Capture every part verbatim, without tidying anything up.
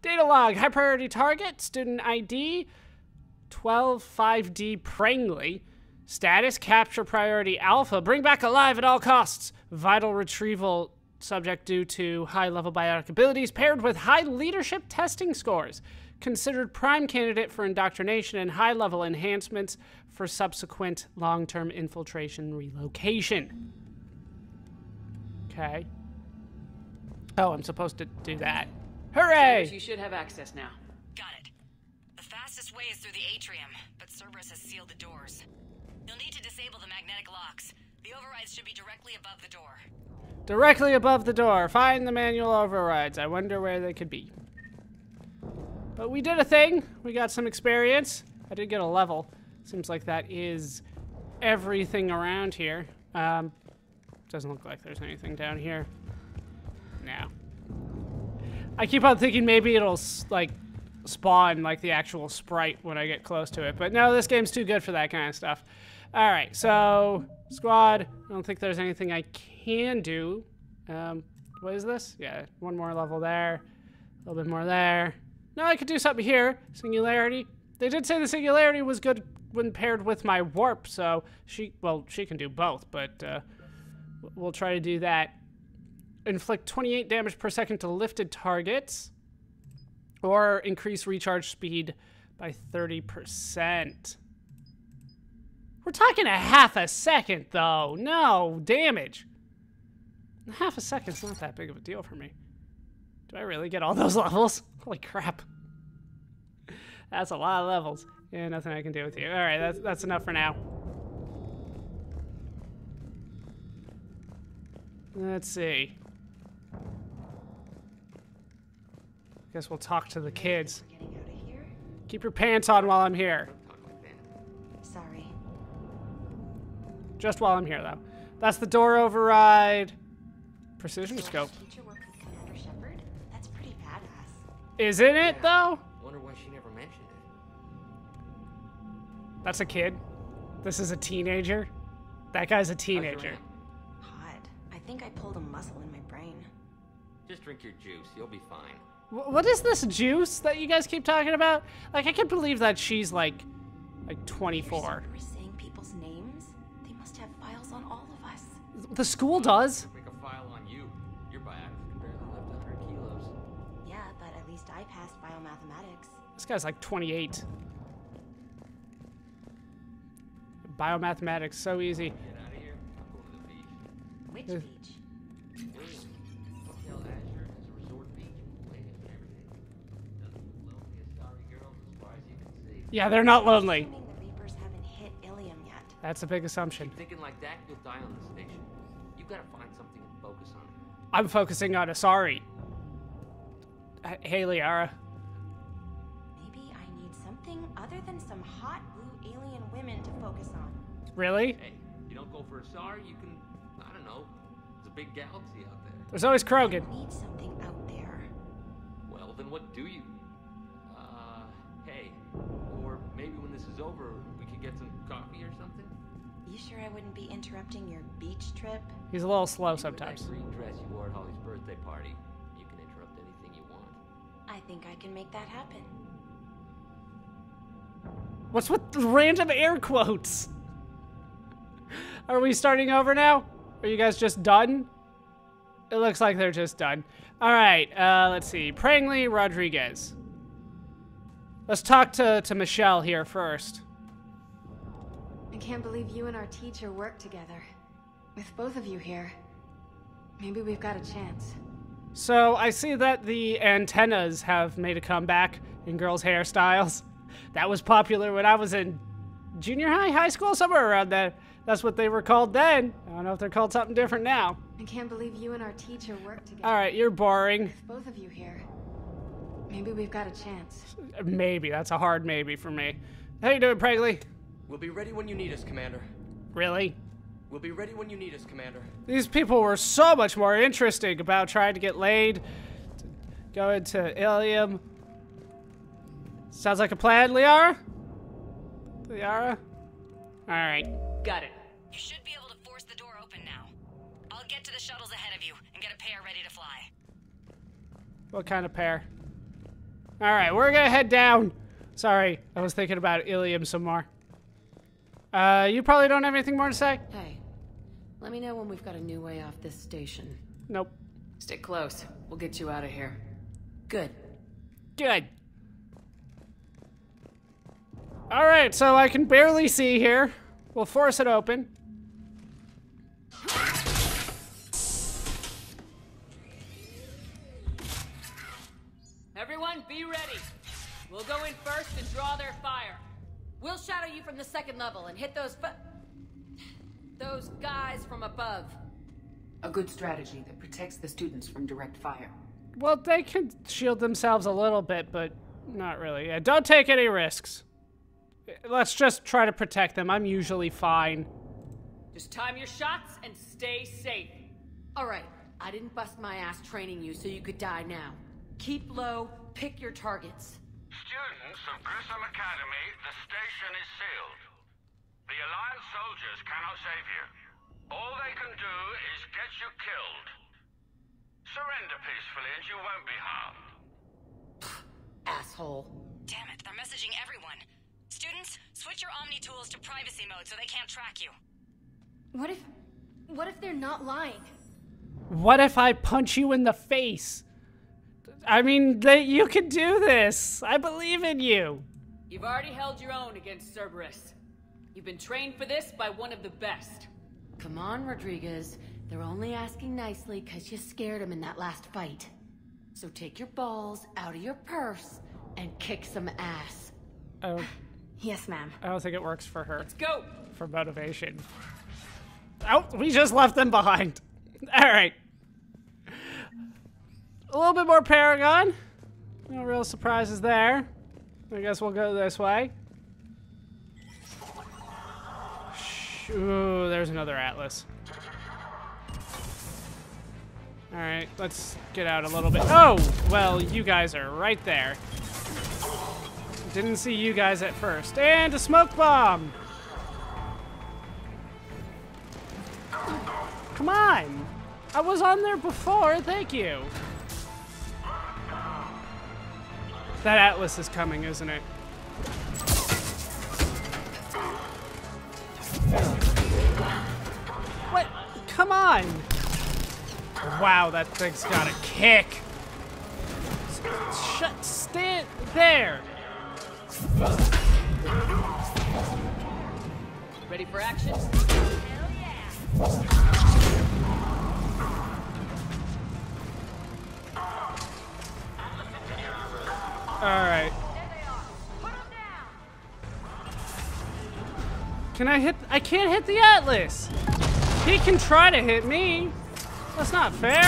Data log, high priority target, student I D, twelve five D Prangley. Status, capture priority alpha, bring back alive at all costs. Vital retrieval subject due to high level biotic abilities paired with high leadership testing scores. Considered prime candidate for indoctrination and high level enhancements for subsequent long-term infiltration relocation. Okay. Oh, I'm supposed to do that. Hooray! Cerberus, you should have access now. Got it. The fastest way is through the atrium, but Cerberus has sealed the doors. You'll need to disable the magnetic locks. The overrides should be directly above the door. Directly above the door. Find the manual overrides. I wonder where they could be. But we did a thing. We got some experience. I did get a level. Seems like that is everything around here. Um, doesn't look like there's anything down here. Now, I keep on thinking maybe it'll like spawn like the actual sprite when I get close to it, but no, this game's too good for that kind of stuff. All right, so squad, I don't think there's anything I can do. Um, what is this? Yeah, one more level there, a little bit more there. No, I could do something here. Singularity. They did say the singularity was good when paired with my warp, so she, well, she can do both, but uh, we'll try to do that. Inflict twenty-eight damage per second to lifted targets, or increase recharge speed by thirty percent. We're talking a half a second, though. No damage. Half a second's not that big of a deal for me. Do I really get all those levels? Holy crap. That's a lot of levels. Yeah, nothing I can do with you. All right, that's, that's enough for now. Let's see. Guess we'll talk to the kids. Keep your pants on while I'm here. Sorry. Just while I'm here, though. That's the door override. Precision scope. Teacher worked with Commander Shepard? That's pretty badass. Isn't it though? Wonder why she never mentioned it. That's a kid. This is a teenager. That guy's a teenager. Hot. I think I pulled a muscle in my brain. Just drink your juice. You'll be fine. What is this juice that you guys keep talking about? Like, I can't believe that she's like, like twenty-four. You're saying people's names? They must have files on all of us. The school does. Make a file on you. Your biomath can barely lift one hundred kilos. Yeah, but at least I passed biomathematics. This guy's like twenty-eight. Biomathematics, so easy. Get out of here. I'm going to the beach. Which uh, beach? Yeah, they're not lonely. The Reapers haven't hit Ilium yet. That's a big assumption. Keep thinking like that, you'll die on the station. You gotta find something to focus on. I'm focusing on Asari. Hey, Liara. Maybe I need something other than some hot blue alien women to focus on. Really? Hey, you don't go for Asari, you can, I don't know. There's a big galaxy out there. There's always Krogan. I need something out there. Well, then what do you? Uh, hey. Or maybe when this is over, we could get some coffee or something? You sure I wouldn't be interrupting your beach trip? He's a little slow sometimes. With that green dress you wore at Holly's birthday party, you can interrupt anything you want. I think I can make that happen. What's with the random air quotes? Are we starting over now? Are you guys just done? It looks like they're just done. All right, uh, let's see. Prangley, Rodriguez. Let's talk to, to Michelle here first. I can't believe you and our teacher work together. With both of you here, maybe we've got a chance. So I see that the antennas have made a comeback in girls' hairstyles. That was popular when I was in junior high, high school, somewhere around there. That's what they were called then. I don't know if they're called something different now. I can't believe you and our teacher work together. All right, you're boring. With both of you here. Maybe we've got a chance. Maybe. That's a hard maybe for me. How you doing, Prangley? We'll be ready when you need us, Commander. Really? We'll be ready when you need us, Commander. These people were so much more interesting about trying to get laid, to go into Ilium. Sounds like a plan, Liara? Liara? Alright. Got it. You should be able to force the door open now. I'll get to the shuttles ahead of you and get a pair ready to fly. What kind of pair? All right, we're gonna head down. Sorry, I was thinking about Ilium some more. Uh, you probably don't have anything more to say? Hey, let me know when we've got a new way off this station. Nope. Stick close. We'll get you out of here. Good. Good. All right, so I can barely see here. We'll force it open. Everyone, be ready. We'll go in first and draw their fire. We'll shadow you from the second level and hit those fu- those guys from above. A good strategy that protects the students from direct fire. Well, they can shield themselves a little bit, but not really. Yeah, don't take any risks. Let's just try to protect them. I'm usually fine. Just time your shots and stay safe. All right, I didn't bust my ass training you so you could die now. Keep low, pick your targets. Students of Grissom Academy, the station is sealed. The Alliance soldiers cannot save you. All they can do is get you killed. Surrender peacefully and you won't be harmed. Asshole. Damn it, they're messaging everyone. Students, switch your Omni tools to privacy mode so they can't track you. What if... what if they're not lying? What if I punch you in the face? I mean, they, you can do this. I believe in you. You've already held your own against Cerberus. You've been trained for this by one of the best. Come on, Rodriguez. They're only asking nicely because you scared them in that last fight. So take your balls out of your purse and kick some ass. Oh. Yes, ma'am. I don't think it works for her. Let's go! For motivation. Oh, we just left them behind. All right. A little bit more Paragon. No real surprises there. I guess we'll go this way. Ooh, there's another Atlas. All right, let's get out a little bit. Oh, well, you guys are right there. Didn't see you guys at first. And a smoke bomb. Come on. I was on there before. Thank you. That Atlas is coming, isn't it? What? Come on! Wow, that thing's got a kick! Shut, stand there! Ready for action? Hell yeah! All right. Put him down. Can I hit? I can't hit the Atlas. He can try to hit me. That's not fair.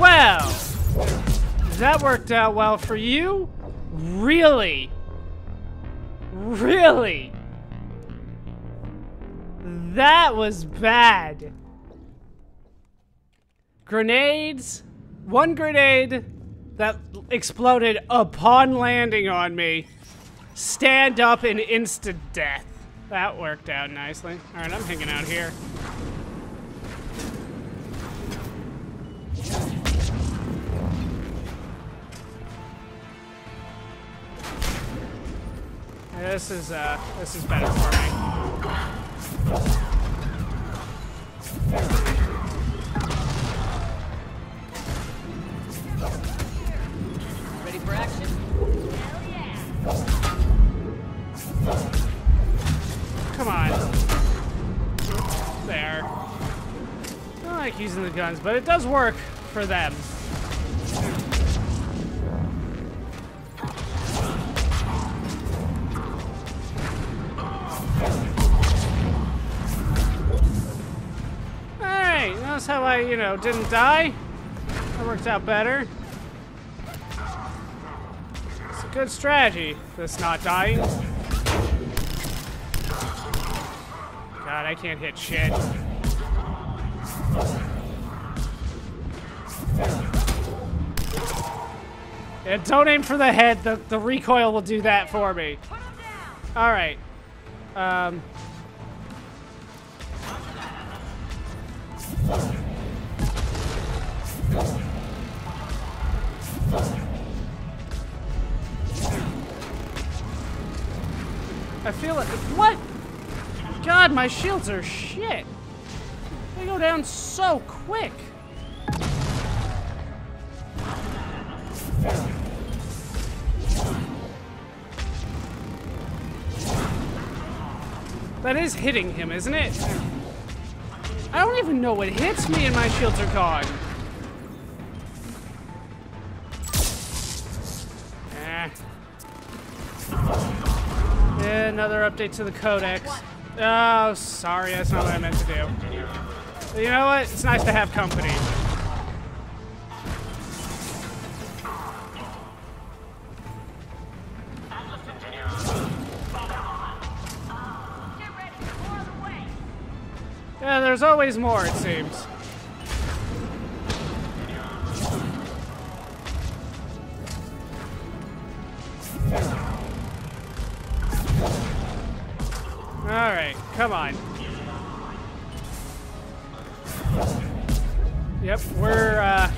Well, that worked out well for you. Really? Really? That was bad. Grenades. One grenade that exploded upon landing on me. Stand up and instant death. That worked out nicely. All right, I'm hanging out here. This is uh, this is better for me. Ready for action? Hell yeah! Come on. There. I don't like using the guns, but it does work for them. How I, you know, didn't die. That worked out better. It's a good strategy, this not dying. God, I can't hit shit. Yeah, don't aim for the head. The, the recoil will do that for me. All right. Um... I feel it. What? God, my shields are shit. They go down so quick. That is hitting him, isn't it? I don't even know what hits me and my shields are gone. Eh. Yeah, another update to the Codex. Oh, sorry, that's not what I meant to do. You know what? It's nice to have company. Yeah, there's always more, it seems. Alright, come on. Yep, we're, uh,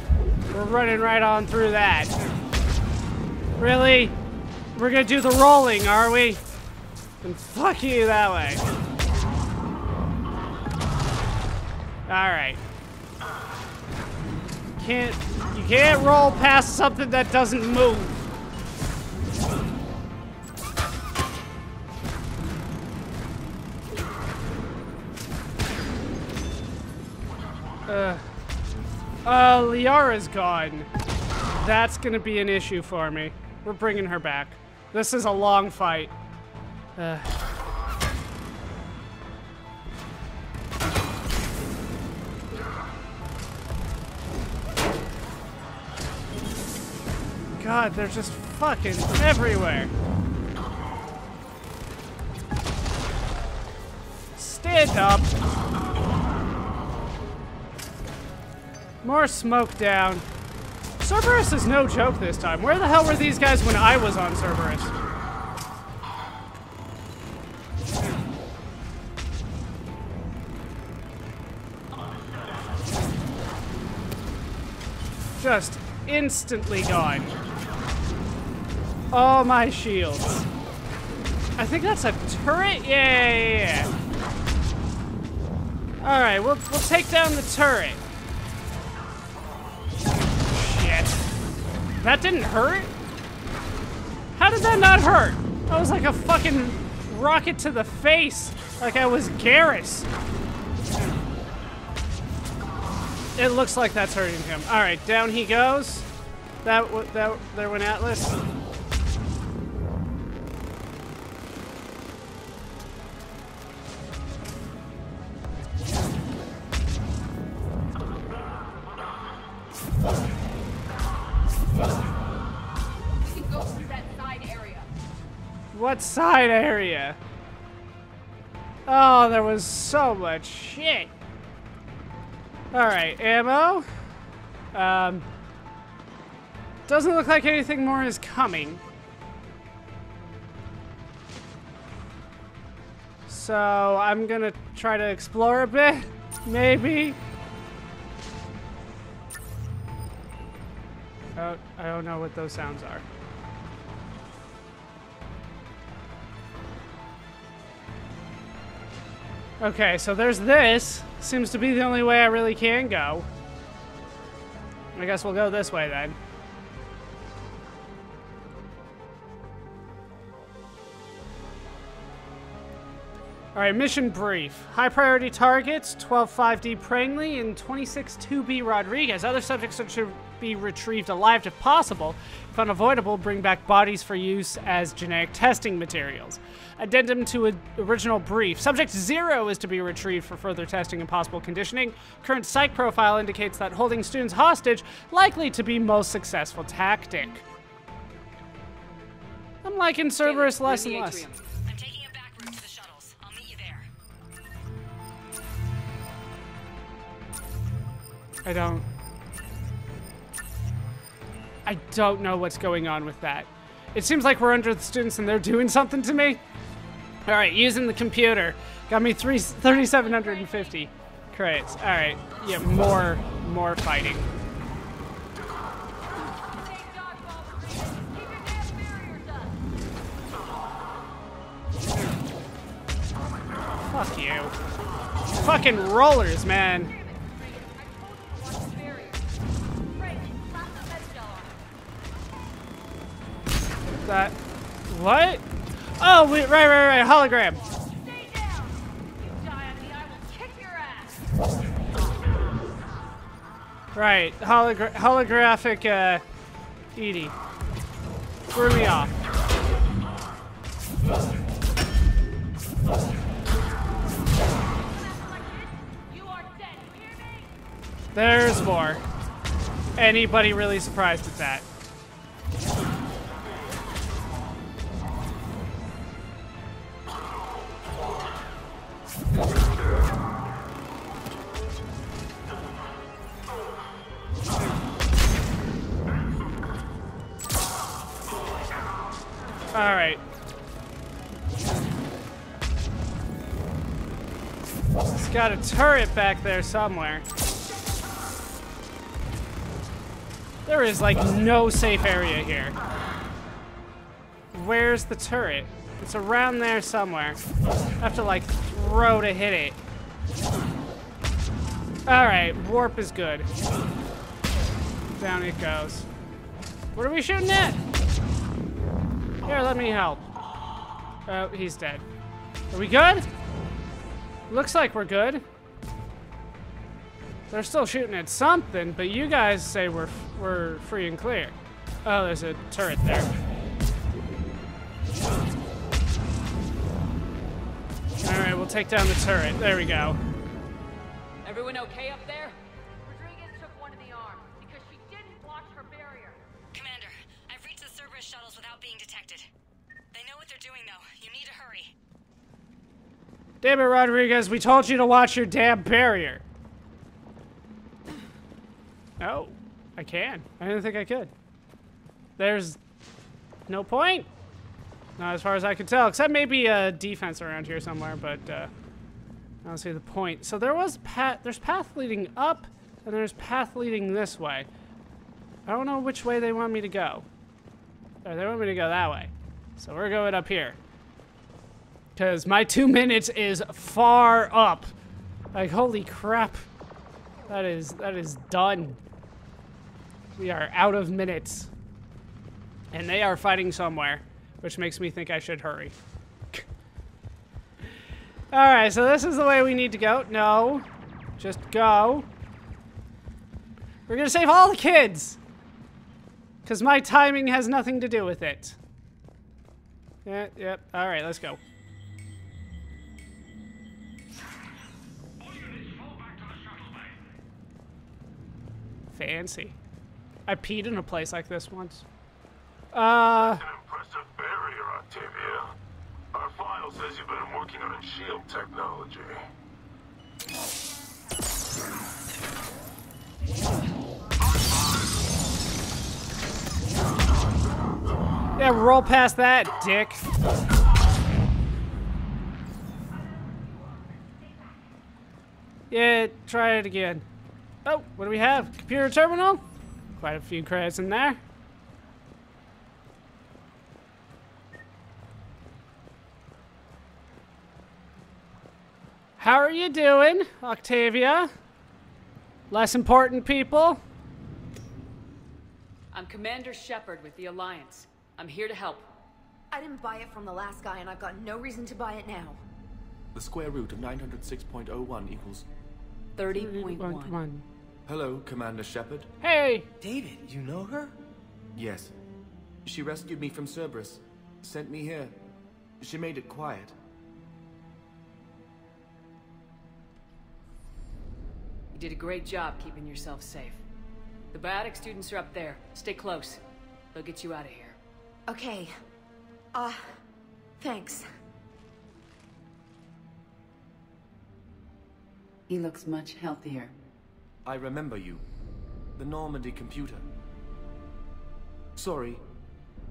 we're running right on through that. Really? We're gonna do the rolling, are we? Then fuck you that way. All right. Can't you can't roll past something that doesn't move. Uh, uh, Liara's gone. That's gonna be an issue for me. We're bringing her back. This is a long fight. Uh. God, they're just fucking everywhere. Stand up. More smoke down. Cerberus is no joke this time. Where the hell were these guys when I was on Cerberus? Just instantly gone. Oh, my shields. I think that's a turret? Yeah, yeah, yeah. Alright, we'll, we'll take down the turret. Shit. That didn't hurt? How did that not hurt? That was like a fucking rocket to the face. Like I was Garrus. It looks like that's hurting him. Alright, down he goes. That, that, there went Atlas. What side area? Oh, there was so much shit. Alright, ammo. Um, doesn't look like anything more is coming. So I'm gonna try to explore a bit, maybe. Oh, I don't know what those sounds are. Okay, so there's this. Seems to be the only way I really can go. I guess we'll go this way then. Alright, mission brief. High priority targets, twelve five D Prangley and twenty-six two B Rodriguez. Other subjects should be retrieved alive if possible. If unavoidable, bring back bodies for use as genetic testing materials. Addendum to original brief. Subject Zero is to be retrieved for further testing and possible conditioning. Current psych profile indicates that holding students hostage likely to be most successful tactic. I'm liking Cerberus David, less and less. I'm taking a back route to the shuttles. I'll meet you there. I don't... I don't know what's going on with that. It seems like we're under the students and they're doing something to me. All right, using the computer. Got me three, thirty-seven fifty. Crates. All right. Yeah, more, more fighting. Fuck you. Fucking rollers, man. That. What? Oh, wait, right, right, right. Hologram. Right, hologra holographic uh, E D I threw me off. There's more. Anybody really surprised at that? All right. It's got a turret back there somewhere. There is like no safe area here. Where's the turret? It's around there somewhere. I have to like throw to hit it. All right, warp is good. Down it goes. What are we shooting at? Here, let me help. Oh, he's dead. Are we good? Looks like we're good. They're still shooting at something, but you guys say we're we're free and clear. Oh, there's a turret there. All right, we'll take down the turret. There we go. Everyone okay up there? Rodriguez took one in the arm because she didn't watch her barrier. Commander, I've reached the Cerberus shuttles without being detected. They know what they're doing, though. You need to hurry. Damn it, Rodriguez. We told you to watch your damn barrier. Oh, I can. I didn't think I could. There's no point. Not as far as I could tell, except maybe a defense around here somewhere, but uh, I don't see the point. So there was path, there's path leading up, and there's path leading this way. I don't know which way they want me to go. Or they want me to go that way. So we're going up here. Because my two minutes is far up. Like, holy crap. That is, that is done. We are out of minutes. And they are fighting somewhere, which makes me think I should hurry. All right, so this is the way we need to go. No, just go. We're gonna save all the kids, because my timing has nothing to do with it. Yeah, yep, all right, let's go. Fancy. I peed in a place like this once. Uh... Impressive barrier, Octavia. Our file says you've been working on shield technology. Yeah, roll past that, dick. Yeah, try it again. Oh, what do we have? Computer terminal? Quite a few credits in there. How are you doing, Octavia? Less important people? I'm Commander Shepard with the Alliance. I'm here to help. I didn't buy it from the last guy, and I've got no reason to buy it now. The square root of nine hundred six point oh one equals... thirty point one. Hello, Commander Shepard. Hey! David, you know her? Yes. She rescued me from Cerberus. Sent me here. She made it quiet. You did a great job keeping yourself safe. The biotic students are up there. Stay close. They'll get you out of here. Okay. Uh, thanks. He looks much healthier. I remember you. The Normandy computer. Sorry.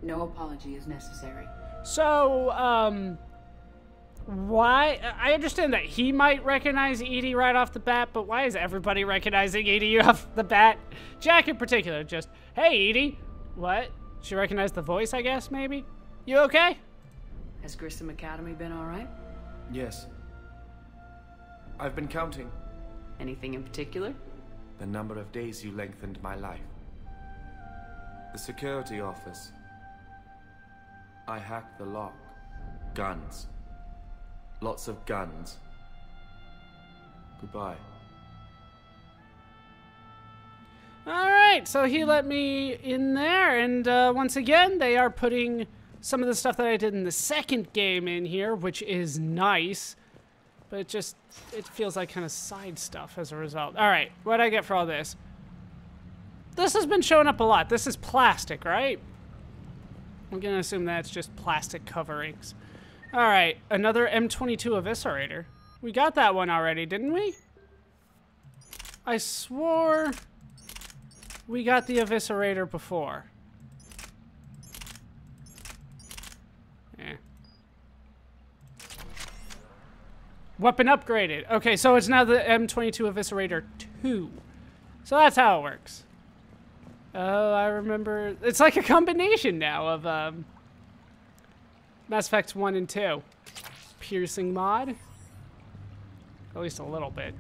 No apology is necessary. So, um... why? I understand that he might recognize E D I right off the bat, but why is everybody recognizing E D I off the bat? Jack in particular, just, hey, E D I. What? She recognized the voice, I guess, maybe? You okay? Has Grissom Academy been all right? Yes. I've been counting. Anything in particular? The number of days you lengthened my life. The security office. I hacked the lock. Guns. Lots of guns. Goodbye. Alright, so he let me in there, and uh, once again, they are putting some of the stuff that I did in the second game in here, which is nice. But it just, it feels like kind of side stuff as a result. Alright, what did I get for all this? This has been showing up a lot. This is plastic, right? I'm gonna assume that's just plastic coverings. Alright, another M twenty-two Eviscerator. We got that one already, didn't we? I swore we got the Eviscerator before. Yeah. Weapon upgraded. Okay, so it's now the M twenty-two Eviscerator two. So that's how it works. Oh, I remember. It's like a combination now of um, Mass Effect one and two. Piercing mod. At least a little bit.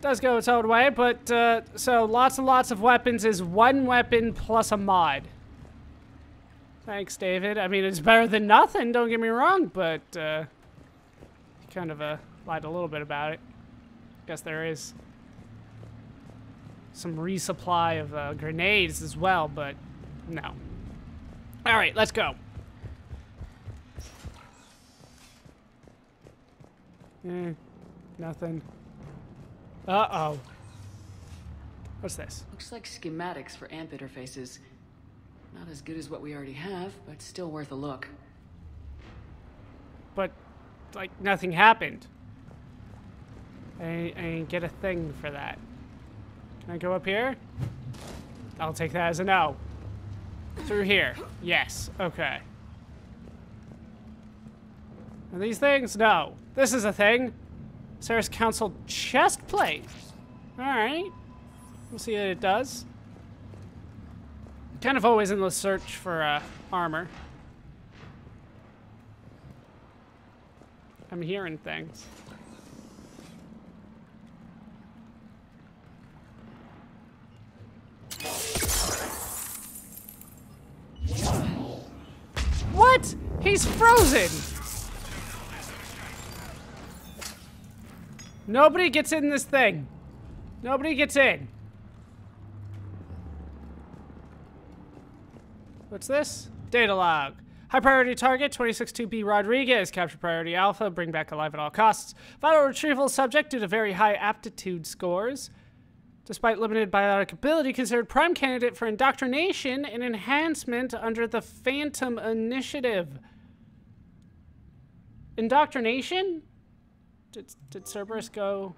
Does go its own way, but uh, so lots and lots of weapons is one weapon plus a mod. Thanks, David. I mean, it's better than nothing, don't get me wrong, but uh, kind of uh, lied a little bit about it. Guess there is some resupply of uh, grenades as well, but no. All right, let's go. Eh, nothing. Uh-oh. What's this? Looks like schematics for amp interfaces. Not as good as what we already have, but still worth a look. But, like, nothing happened. I, I didn't get a thing for that. Can I go up here? I'll take that as a no. Through here. Yes. Okay. Are these things? No. This is a thing. Sarah's Council chest plate. Alright. We'll see what it does. Kind of always in the search for uh, armor. I'm hearing things. What? He's frozen! Nobody gets in this thing. Nobody gets in. What's this? Data log. High priority target, two six two B Rodriguez. Capture priority alpha, bring back alive at all costs. Vital retrieval subject due to very high aptitude scores. Despite limited biotic ability, considered prime candidate for indoctrination and enhancement under the Phantom Initiative. Indoctrination? Did, did Cerberus go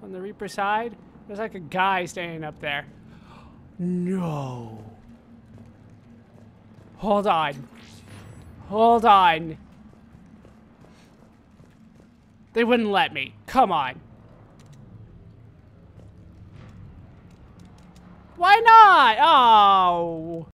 on the Reaper side? There's like a guy standing up there. No. Hold on. Hold on. They wouldn't let me. Come on. Why not? Oh.